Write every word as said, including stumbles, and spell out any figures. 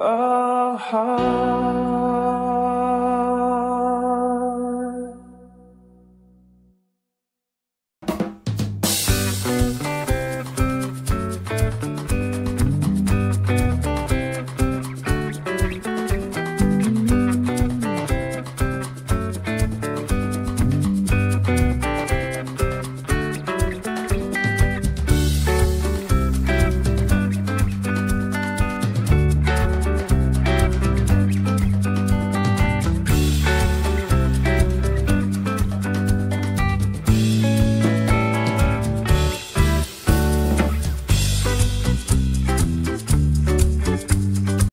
our hearts.